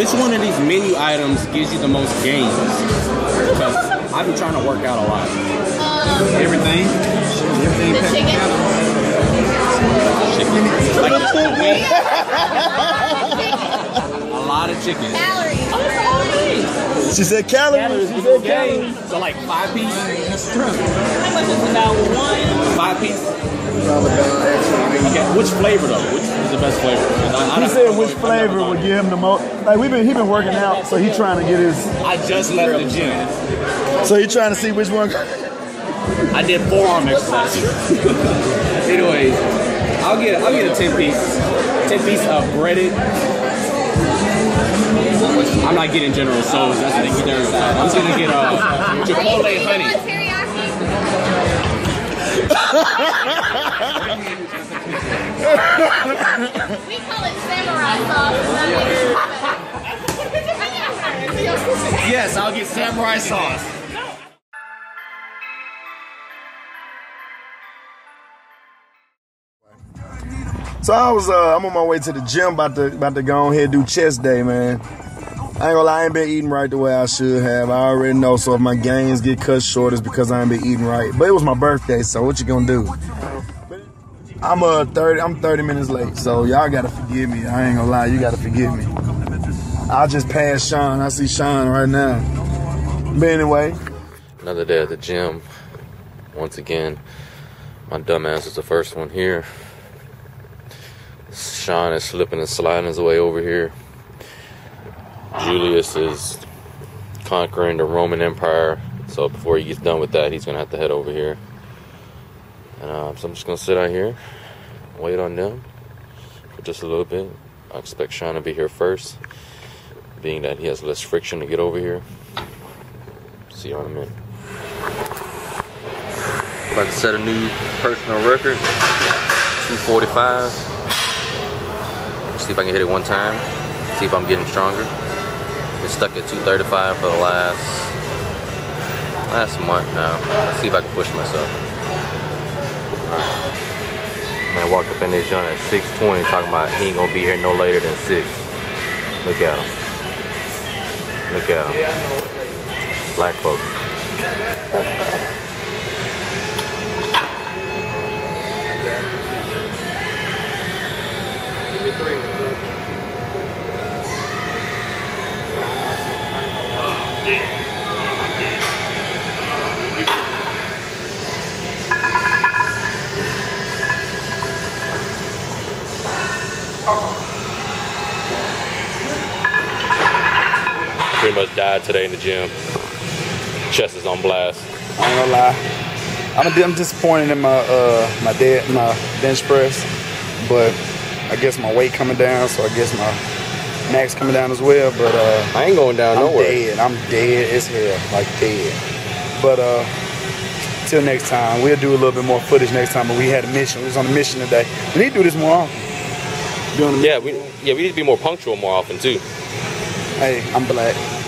Which one of these menu items gives you the most gains? Because I've been trying to work out a lot. Everything. The chicken. A lot of chicken. Calories. She said calories. She said calories. So like 5 piece. How much is about one? 5 piece. Okay. Which flavor though? Which is the best flavor? He said which flavor would give him the most. Like he been working out, so he trying to get his. I just left the gym. So he trying to see which one. I did forearm exercises. Anyways, I'll get a 10 piece. 10 piece of breaded. I'm not getting General Tso's. That's the thing you do. I'm just gonna get Chipotle honey. We call it samurai sauce. Yes, I'll get samurai sauce. So I'm on my way to the gym, about to go on here and do chest day, man. I ain't gonna lie, I ain't been eating right the way I should have. I already know, so if my gains get cut short, it's because I ain't been eating right. But it was my birthday, so what you gonna do? I'm 30 minutes late, so y'all gotta forgive me. I ain't gonna lie, you gotta forgive me. I just passed Sean. I see Sean right now. But anyway. Another day at the gym. Once again, my dumb ass is the first one here. Sean is slipping and sliding his way over here. Julius is conquering the Roman Empire, so before he gets done with that, he's gonna have to head over here. And so I'm just gonna sit out here, wait on them for just a little bit. I expect Sean to be here first, being that he has less friction to get over here. See you in a minute. About to set a new personal record, 245. See if I can hit it one time. See if I'm getting stronger. Been stuck at 235 for the last month now. Let's see if I can push myself. Man, I walked up in this joint at 6:20 talking about he ain't gonna be here no later than 6. Look at him. Look at him. Black folks. Give me 3. Pretty much died today in the gym. Chest is on blast. I ain't gonna lie, I'm disappointed in my my bench press, but I guess my weight coming down, so I guess my max coming down as well, but I ain't going down nowhere. I'm dead as hell, like dead. But till next time, we'll do a little bit more footage next time. But we had a mission. We was on a mission today. We need to do this more often. Yeah, we need to be more punctual more often too. Hey, I'm black.